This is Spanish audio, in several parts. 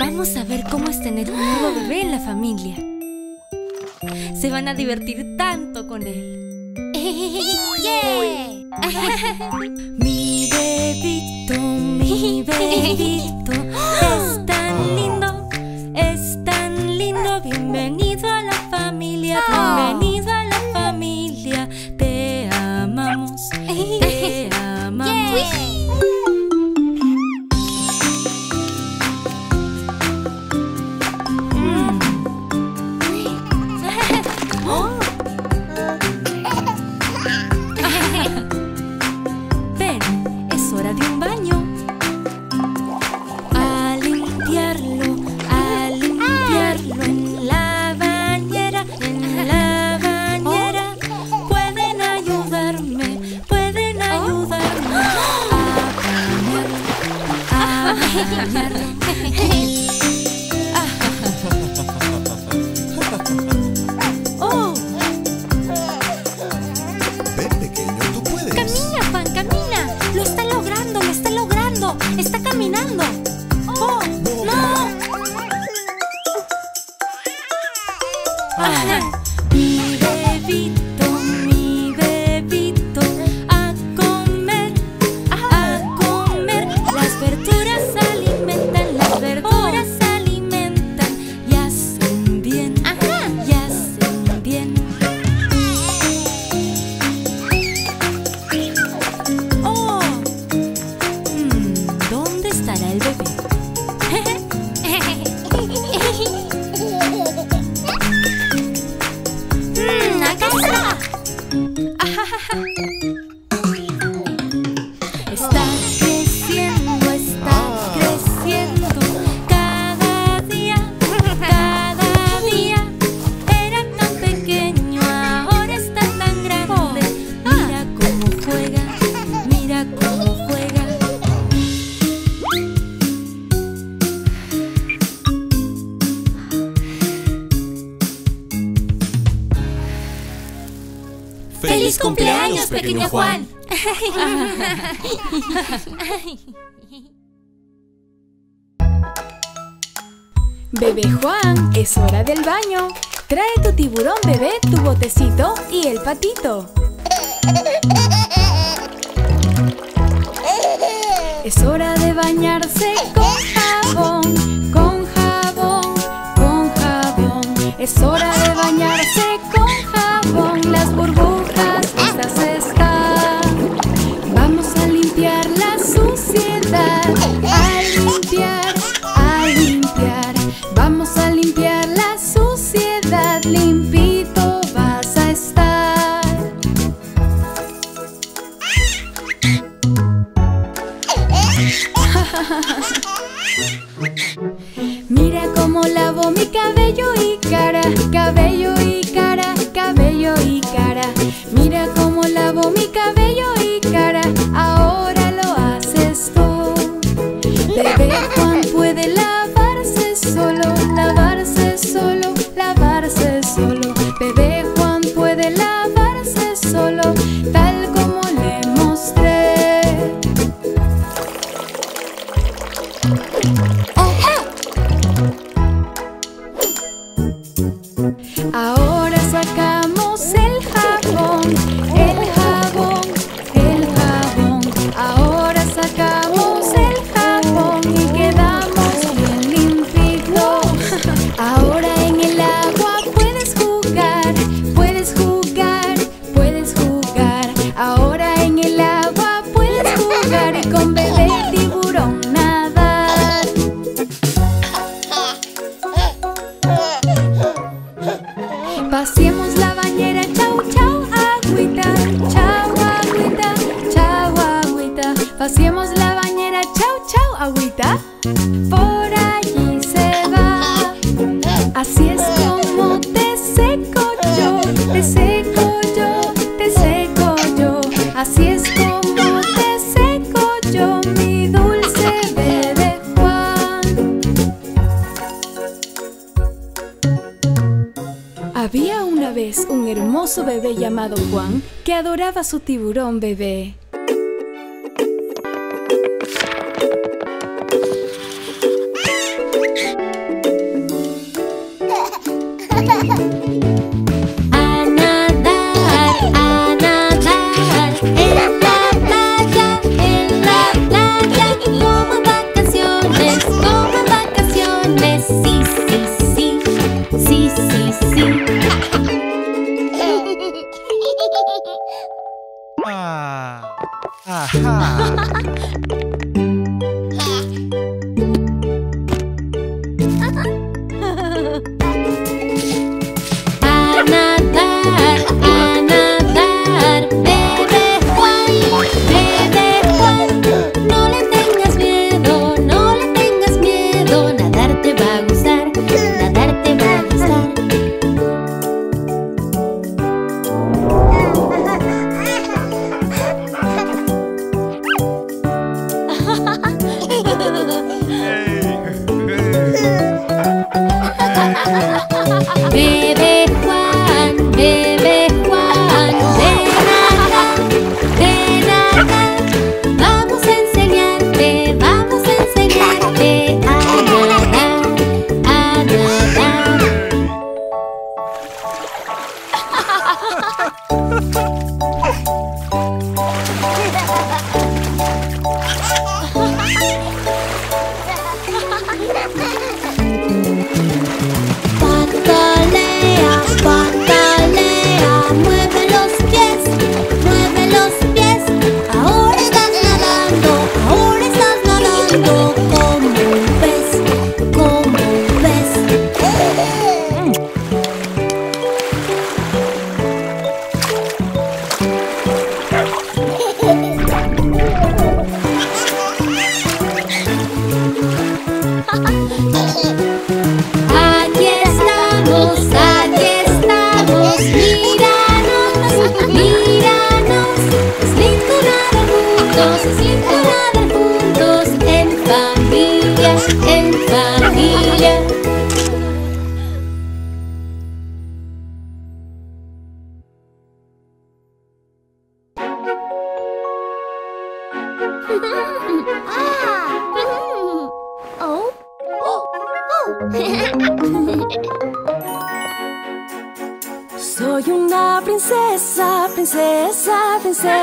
Vamos a ver cómo es tener un nuevo bebé en la familia. Se van a divertir tanto con él. Mi bebito, mi bebito, es tan lindo, bienvenido a la familia, bienvenido a la familia, te amamos, te amamos. ¡Feliz cumpleaños, pequeño Juan! Bebé Juan, es hora del baño. Trae tu tiburón bebé, tu botecito y el patito. Es hora de bañarse con jabón, con jabón, con jabón. Es hora de bañarse con jabón, las burbujas. Mira cómo lavo mi cabello y cara, cabello y cara. Mira cómo lavo mi cabello y cara, ahora lo haces tú. Bebé Juan puede lavarse solo, lavarse solo, lavarse solo. Bebé Juan puede lavarse solo, tal como le mostré. Ahora sacamos el jabón, el jabón, el jabón. Ahora sacamos el jabón y quedamos bien limpitos. Ahora en el agua puedes jugar, puedes jugar, puedes jugar. Ahora en el agua puedes jugar y con bebé tiburón nadar. Vaciemos la bañera, chau chau agüita, chau agüita, chau agüita. Vaciemos la bañera, chau chau agüita. Por allí se va. Así es como te seco yo, te seco yo, te seco yo. Así es como te seco yo, mi dulce bebé Juan. Había una vez un hermoso bebé llamado Juan que adoraba a su tiburón bebé. Somos las princesas, princesas, princesas.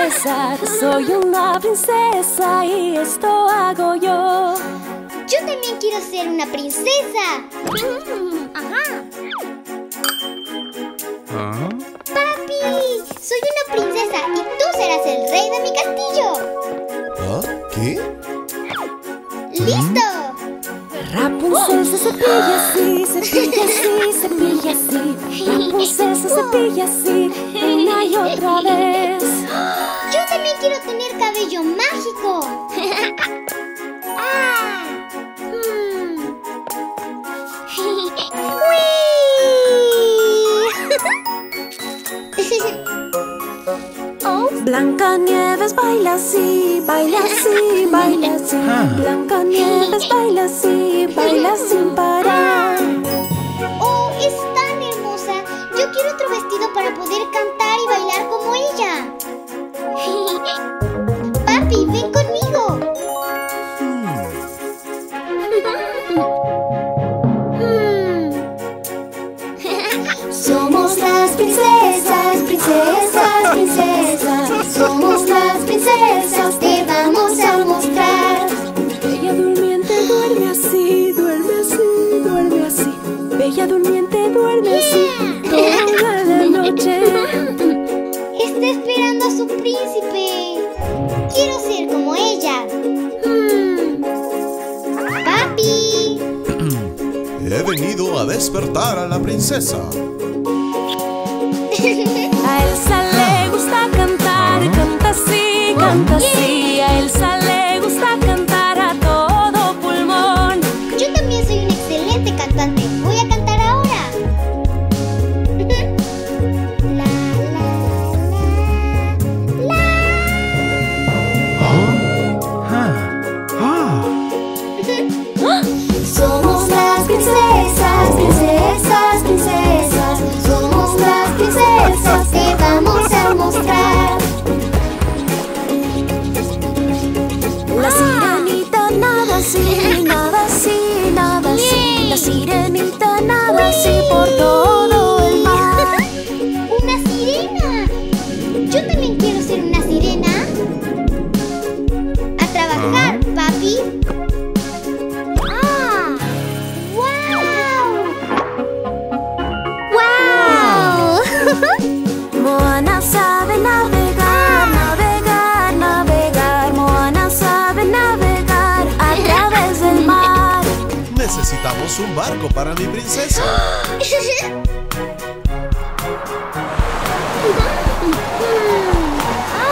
necesitamos un barco para mi princesa.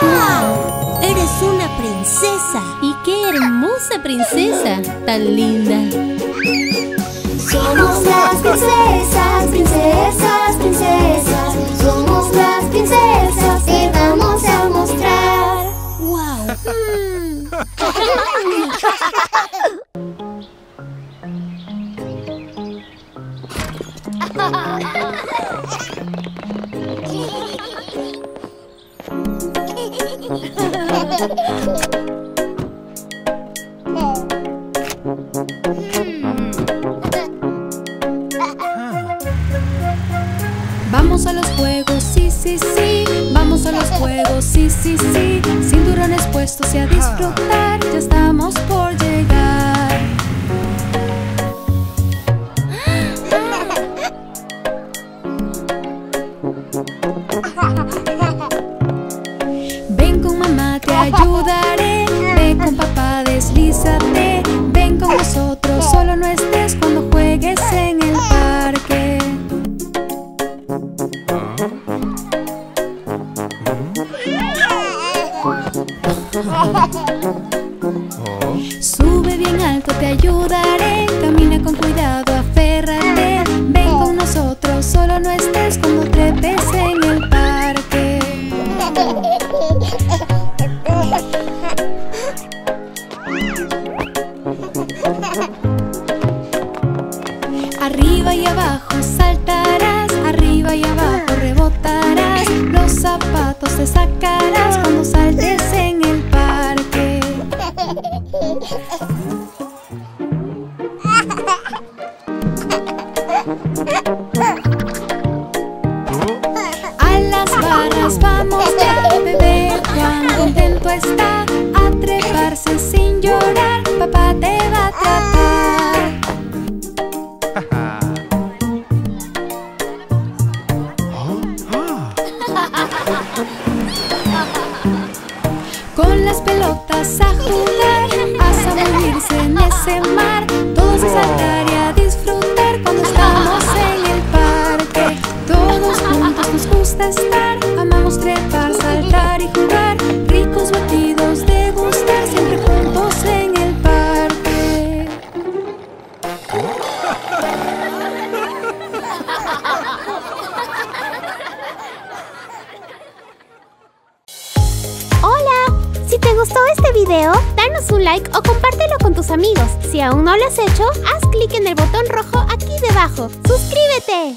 ¡Wow! Eres una princesa. Y qué hermosa princesa, tan linda. Somos las princesas, princesas, princesas. Somos las princesas, te vamos a mostrar. ¡Wow! Vamos a los juegos, sí, sí, sí. Vamos a los juegos, sí, sí, sí. Cinturones puestos y a disfrutar. Ya estamos por llegar. Ven con mamá, te ayudaré. Ven con papá, deslízate. Ven con nosotros, solo no estés cuando juegues en el parque. Sube bien alto, te ayudaré. Camina con cuidado, aférrate. Ven con nosotros, solo no estés cuando trepes en el parque. Arriba y abajo saltarás, arriba y abajo rebotarás. Los zapatos te sacarás cuando saltes en el parque. A las barras vamos ya, bebé, Juan contento está. A treparse sin llorar, papá te va a tratar. Con las pelotas a jugar, a zambullirse en ese mar, todos a saltar y a disfrutar cuando estamos en el parque. Todos juntos nos gusta estar, amamos trepar, saltar y jugar, ricos batidos de gustar, siempre juntos en el parque. Si te gustó este video, danos un like o compártelo con tus amigos. Si aún no lo has hecho, haz clic en el botón rojo aquí debajo. ¡Suscríbete!